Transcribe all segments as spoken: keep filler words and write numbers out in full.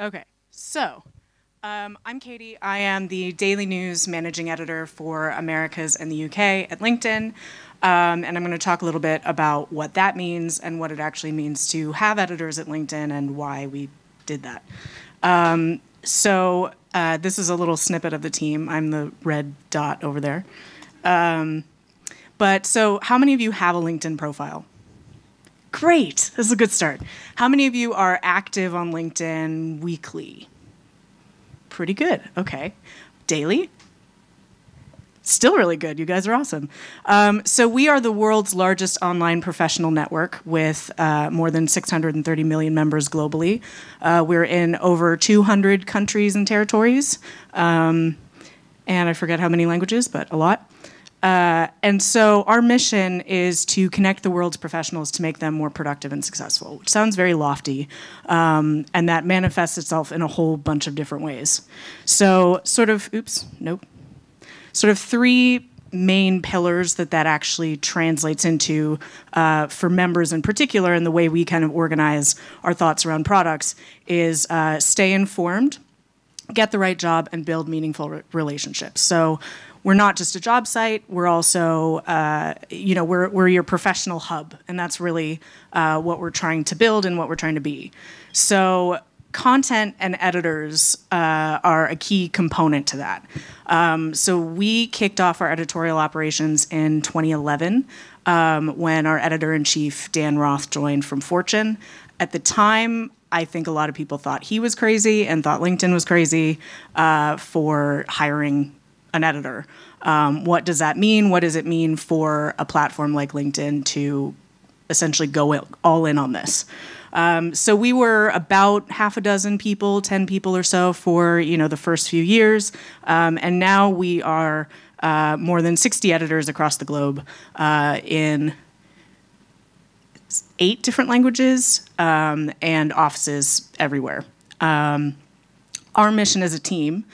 Okay, so um, I'm Katie. I am the Daily News Managing Editor for Americas and the U K at LinkedIn, um, and I'm going to talk a little bit about what that means and what it actually means to have editors at LinkedIn and why we did that. Um, so uh, this is a little snippet of the team. I'm the red dot over there. Um, but so how many of you have a LinkedIn profile? Great, this is a good start. How many of you are active on LinkedIn weekly? Pretty good, okay. Daily? Still really good, you guys are awesome. Um, so we are the world's largest online professional network with uh, more than six hundred thirty million members globally. Uh, we're in over two hundred countries and territories. Um, and I forget how many languages, but a lot. Uh, and so our mission is to connect the world's professionals to make them more productive and successful, which sounds very lofty, um, and that manifests itself in a whole bunch of different ways. So sort of, oops, nope, sort of three main pillars that that actually translates into uh, for members in particular, and the way we kind of organize our thoughts around products is uh, stay informed, get the right job, and build meaningful re- relationships. So we're not just a job site, we're also, uh, you know, we're, we're your professional hub, and that's really uh, what we're trying to build and what we're trying to be. So content and editors uh, are a key component to that. Um, so we kicked off our editorial operations in twenty eleven um, when our editor-in-chief, Dan Roth, joined from Fortune. At the time, I think a lot of people thought he was crazy and thought LinkedIn was crazy uh, for hiring an editor. Um, what does that mean? What does it mean for a platform like LinkedIn to essentially go all in on this? Um, so we were about half a dozen people, ten people or so for, you know, the first few years. Um, and now we are uh, more than sixty editors across the globe uh, in eight different languages um, and offices everywhere. Um, our mission as a team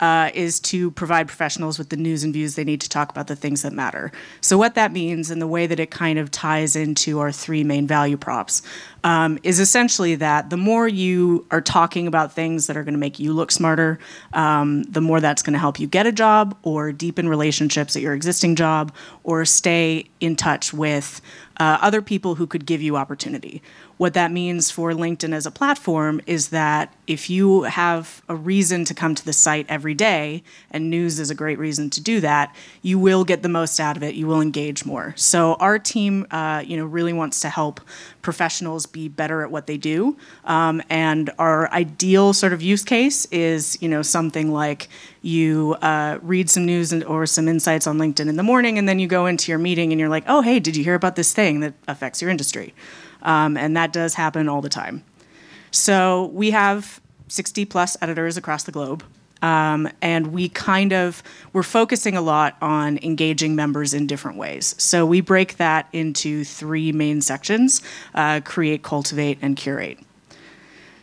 Uh, is to provide professionals with the news and views they need to talk about the things that matter. So what that means, and the way that it kind of ties into our three main value props, um, is essentially that the more you are talking about things that are going to make you look smarter, um, the more that's going to help you get a job or deepen relationships at your existing job or stay in touch with uh, other people who could give you opportunity. What that means for LinkedIn as a platform is that if you have a reason to come to the site every day, and news is a great reason to do that, you will get the most out of it, you will engage more. So our team uh, you know, really wants to help professionals be better at what they do. Um, and our ideal sort of use case is you know, something like you uh, read some news and, or some insights on LinkedIn in the morning, and then you go into your meeting and you're like, oh, hey, did you hear about this thing that affects your industry? Um, and that does happen all the time. So we have sixty plus editors across the globe. Um, and we kind of, we're focusing a lot on engaging members in different ways. So we break that into three main sections, uh, create, cultivate, and curate.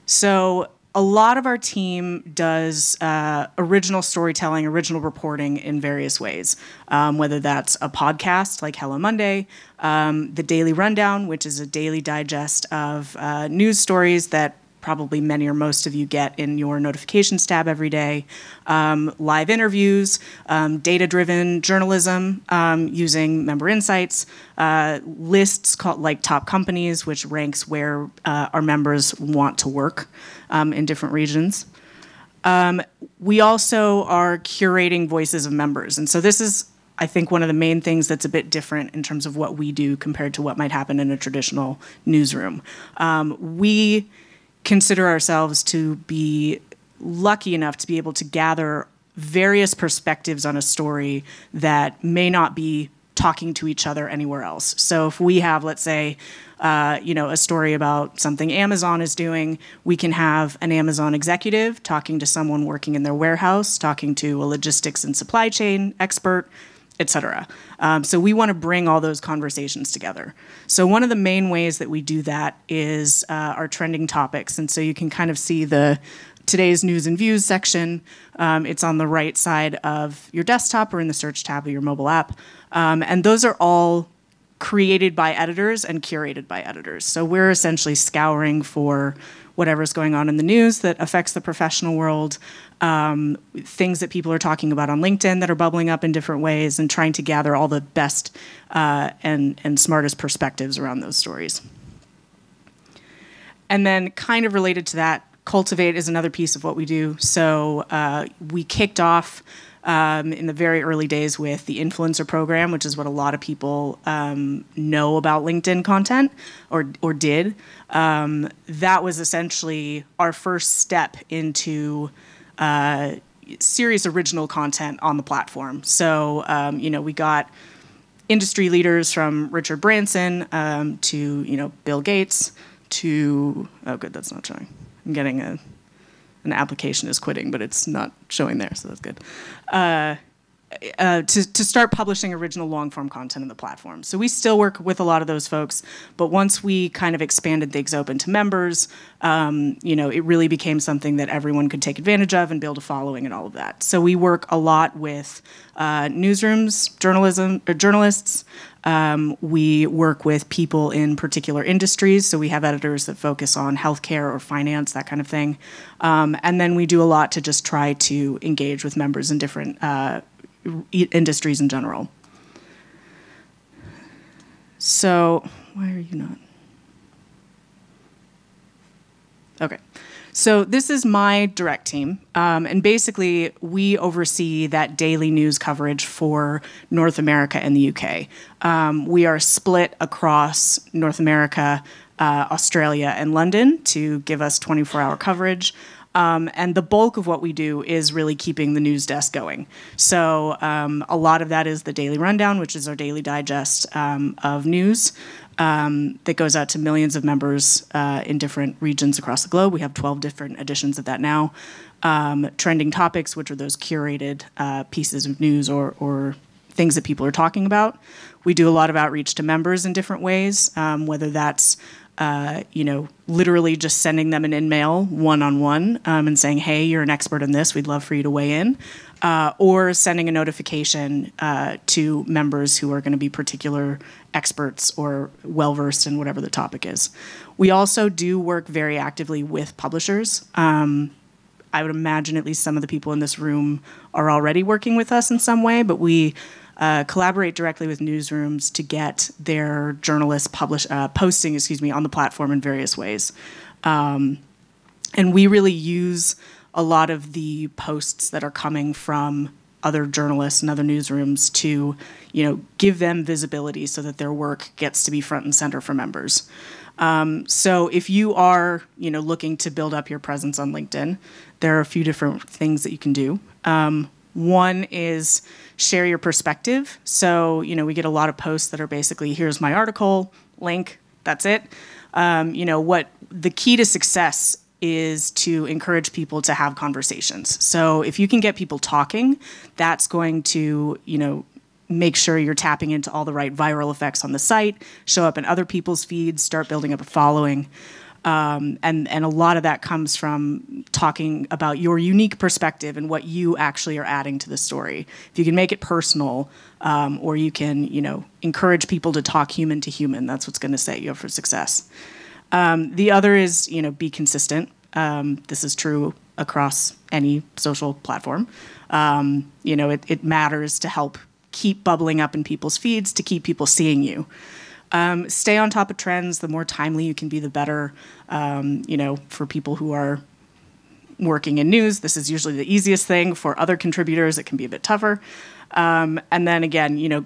So a lot of our team does uh, original storytelling, original reporting in various ways, um, whether that's a podcast like Hello Monday, um, the Daily Rundown, which is a daily digest of uh, news stories that probably many or most of you get in your notifications tab every day, um, live interviews, um, data-driven journalism um, using member insights, uh, lists called like top companies, which ranks where uh, our members want to work um, in different regions. Um, we also are curating voices of members, and so this is, I think, one of the main things that's a bit different in terms of what we do compared to what might happen in a traditional newsroom. Um, we consider ourselves to be lucky enough to be able to gather various perspectives on a story that may not be talking to each other anywhere else. So if we have, let's say, uh, you know, a story about something Amazon is doing, we can have an Amazon executive talking to someone working in their warehouse, talking to a logistics and supply chain expert, et cetera. Um, so we want to bring all those conversations together. So one of the main ways that we do that is uh, our trending topics. And so you can kind of see the today's news and views section. Um, it's on the right side of your desktop or in the search tab of your mobile app. Um, and those are all created by editors and curated by editors. So we're essentially scouring for whatever's going on in the news that affects the professional world, um, things that people are talking about on LinkedIn that are bubbling up in different ways, and trying to gather all the best uh, and, and smartest perspectives around those stories. And then kind of related to that, Cultivate is another piece of what we do. So uh, we kicked off Um, in the very early days with the influencer program, which is what a lot of people um, know about LinkedIn content, or, or did. Um, that was essentially our first step into uh, serious original content on the platform. So, um, you know, we got industry leaders from Richard Branson um, to, you know, Bill Gates to, oh good, that's not showing. I'm getting a... An application is quitting, but it's not showing there, so that's good. Uh, uh, to, to start publishing original long-form content on the platform. So we still work with a lot of those folks, but once we kind of expanded things open to members, um, you know, it really became something that everyone could take advantage of and build a following and all of that. So we work a lot with uh, newsrooms, journalism, or journalists. Um, we work with people in particular industries, so we have editors that focus on healthcare or finance, that kind of thing. Um, and then we do a lot to just try to engage with members in different uh, industries in general. So, why are you not? Okay. So this is my direct team, um, and basically we oversee that daily news coverage for North America and the U K. Um, we are split across North America, uh, Australia, and London to give us twenty-four hour coverage. Um, and the bulk of what we do is really keeping the news desk going. So um, a lot of that is the Daily Rundown, which is our daily digest um, of news um, that goes out to millions of members uh, in different regions across the globe. We have twelve different editions of that now. Um, trending topics, which are those curated uh, pieces of news or, or things that people are talking about. We do a lot of outreach to members in different ways, um, whether that's Uh, you know, literally just sending them an in-mail one-on-one um, and saying, hey, you're an expert in this, we'd love for you to weigh in, uh, or sending a notification uh, to members who are going to be particular experts or well-versed in whatever the topic is. We also do work very actively with publishers. Um, I would imagine at least some of the people in this room are already working with us in some way, but we Uh, collaborate directly with newsrooms to get their journalists publish, uh, posting, excuse me, on the platform in various ways. Um, and we really use a lot of the posts that are coming from other journalists and other newsrooms to, you know, give them visibility so that their work gets to be front and center for members. Um, so if you are, you know, looking to build up your presence on LinkedIn, there are a few different things that you can do. Um, One is share your perspective. So, you know, we get a lot of posts that are basically, here's my article, link, that's it. Um, you know, what the key to success is to encourage people to have conversations. So if you can get people talking, that's going to, you know, make sure you're tapping into all the right viral effects on the site, show up in other people's feeds, start building up a following. Um, and, and a lot of that comes from talking about your unique perspective and what you actually are adding to the story. If you can make it personal, um, or you can, you know, encourage people to talk human to human, that's what's going to set you up for success. Um, the other is, you know, be consistent. Um, this is true across any social platform. Um, you know, it, it matters to help keep bubbling up in people's feeds, to keep people seeing you. Um, stay on top of trends. The more timely you can be, the better. Um, you know, for people who are working in news, this is usually the easiest thing. For other contributors, it can be a bit tougher. Um, and then again, you know,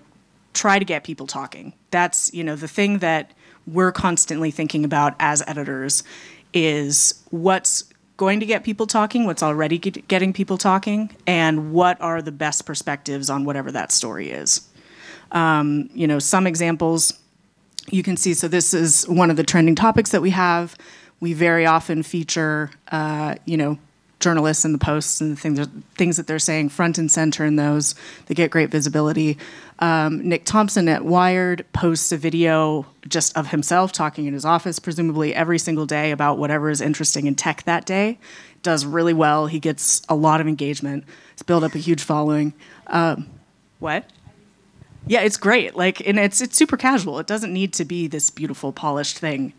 try to get people talking. That's, you know, the thing that we're constantly thinking about as editors is what's going to get people talking, what's already get getting people talking, and what are the best perspectives on whatever that story is. Um, you know, some examples. You can see, so this is one of the trending topics that we have. We very often feature, uh, you know, journalists in the posts and the things, things that they're saying front and center in those. They get great visibility. Um, Nick Thompson at Wired posts a video just of himself talking in his office, presumably every single day about whatever is interesting in tech that day. Does really well. He gets a lot of engagement. It's built up a huge following. Um, what? Yeah, it's great. Like, and it's it's super casual. It doesn't need to be this beautiful, polished thing.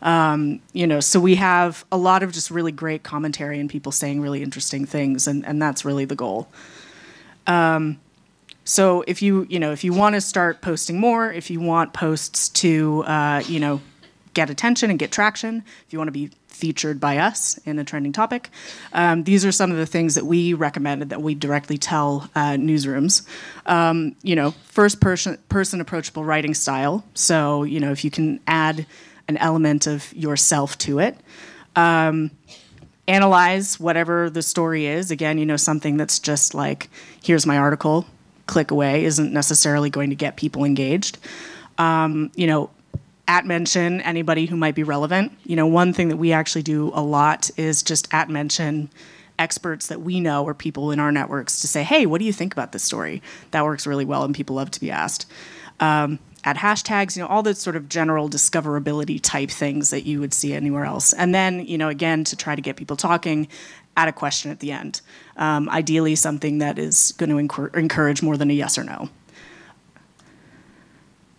Um, you know, so we have a lot of just really great commentary and people saying really interesting things, and, and that's really the goal. Um, so if you, you know, if you want to start posting more, if you want posts to, uh, you know, get attention and get traction, if you want to be featured by us in a trending topic, um, these are some of the things that we recommended that we directly tell uh, newsrooms. Um, you know, first person, person approachable writing style. So, you know, if you can add an element of yourself to it. Um, analyze whatever the story is. Again, you know, something that's just like, here's my article, click away, isn't necessarily going to get people engaged. Um, you know, at mention anybody who might be relevant. You know, one thing that we actually do a lot is just at mention experts that we know or people in our networks to say, hey, what do you think about this story? That works really well and people love to be asked. Um, Add hashtags, you know, all those sort of general discoverability type things that you would see anywhere else. And then, you know, again, to try to get people talking, add a question at the end. Um, ideally, something that is going to enc- encourage more than a yes or no.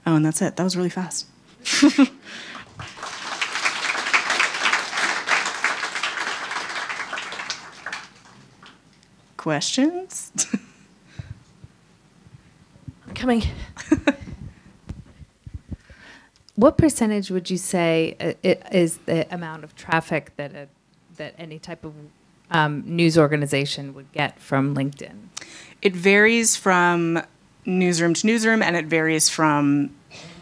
Oh, and that's it. That was really fast. Questions? I'm coming. What percentage would you say is the amount of traffic that a, that any type of um, news organization would get from LinkedIn? It varies from newsroom to newsroom, and it varies from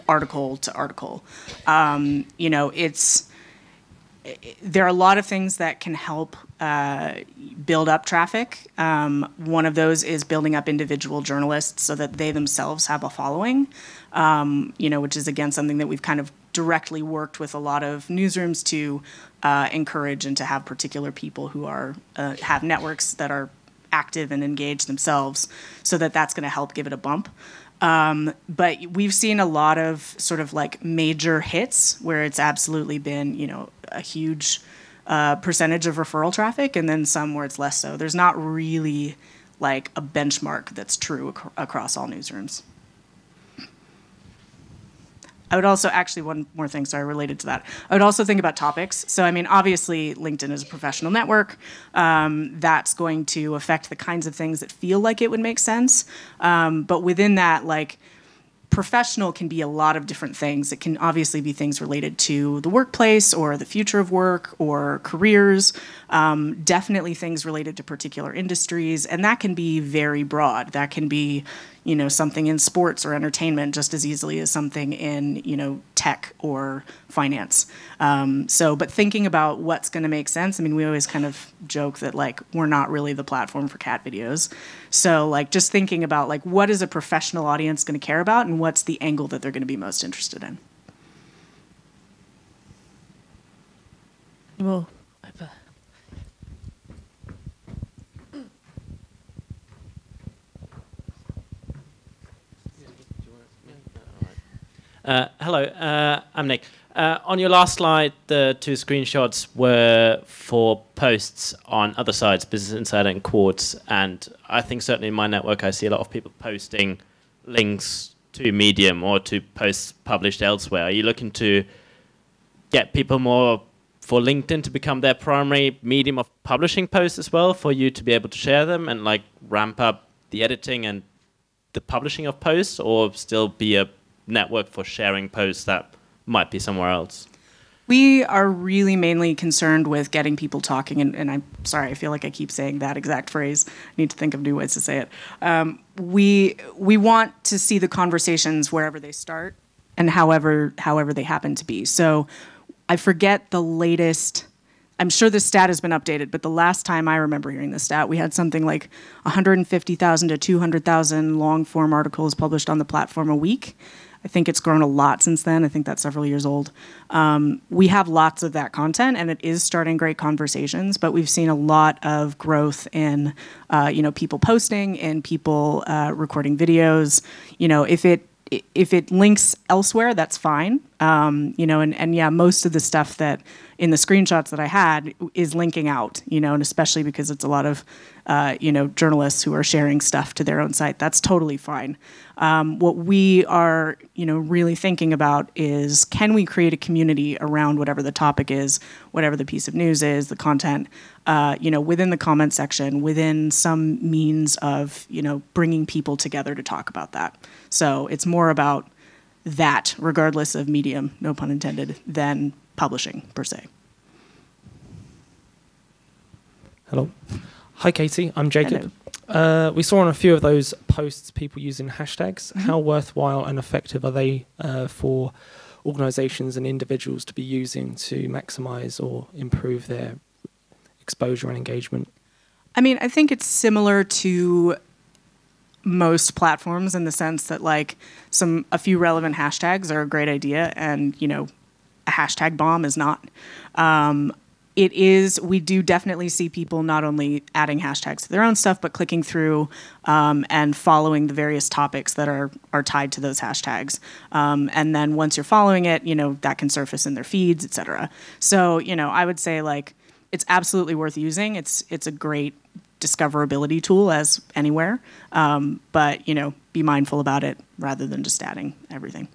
article to article. Um, you know, it's it, there are a lot of things that can help uh, build up traffic. Um, one of those is building up individual journalists so that they themselves have a following. Um, you know, which is, again, something that we've kind of directly worked with a lot of newsrooms to uh, encourage and to have particular people who are uh, have networks that are active and engaged themselves, so that that's going to help give it a bump. Um, but we've seen a lot of sort of like major hits where it's absolutely been, you know, a huge uh, percentage of referral traffic, and then some where it's less so. There's not really like a benchmark that's true ac- across all newsrooms. I would also, actually, one more thing, sorry, related to that. I would also think about topics. So, I mean, obviously, LinkedIn is a professional network. Um, that's going to affect the kinds of things that feel like it would make sense. Um, but within that, like, professional can be a lot of different things. It can obviously be things related to the workplace or the future of work or careers, um, definitely things related to particular industries. And that can be very broad. That can be, you know, something in sports or entertainment just as easily as something in, you know, tech or finance. Um, so, but thinking about what's going to make sense, I mean, we always kind of joke that, like, we're not really the platform for cat videos. So, like, just thinking about, like, what is a professional audience going to care about and what's the angle that they're going to be most interested in? Well, Uh, hello, uh, I'm Nick. Uh, on your last slide, the two screenshots were for posts on other sites, Business Insider and Quartz, and I think certainly in my network I see a lot of people posting links to Medium or to posts published elsewhere. Are you looking to get people more for LinkedIn to become their primary medium of publishing posts as well, for you to be able to share them and, like, ramp up the editing and the publishing of posts, or still be a network for sharing posts that might be somewhere else? We are really mainly concerned with getting people talking, and, and I'm sorry, I feel like I keep saying that exact phrase. I need to think of new ways to say it. Um, we we want to see the conversations wherever they start and however however they happen to be. So I forget the latest. I'm sure this stat has been updated, but the last time I remember hearing this stat, we had something like one hundred fifty thousand to two hundred thousand long-form articles published on the platform a week. I think it's grown a lot since then. I think that's several years old. Um, we have lots of that content, and it is starting great conversations, but we've seen a lot of growth in uh, you know, people posting and people uh, recording videos. You know, if it, if it links elsewhere, that's fine. Um, you know, and, and yeah, most of the stuff that in the screenshots that I had is linking out, you know, and especially because it's a lot of, uh, you know, journalists who are sharing stuff to their own site. That's totally fine. Um, what we are, you know, really thinking about is, can we create a community around whatever the topic is, whatever the piece of news is, the content, uh, you know, within the comment section, within some means of, you know, bringing people together to talk about that. So it's more about that, regardless of medium, no pun intended, than publishing per se. Hello. Hi, Katie. I'm Jacob. Uh, we saw on a few of those posts people using hashtags. Mm-hmm. How worthwhile and effective are they uh, for organizations and individuals to be using to maximize or improve their exposure and engagement? I mean, I think it's similar to most platforms in the sense that like some a few relevant hashtags are a great idea, and you know, a hashtag bomb is not. Um, it is, we do definitely see people not only adding hashtags to their own stuff, but clicking through um, and following the various topics that are are tied to those hashtags. Um, and then once you're following it, you know, that can surface in their feeds, et cetera. So, you know, I would say like it's absolutely worth using. It's it's a great discoverability tool as anywhere, um, but you know, be mindful about it rather than just adding everything.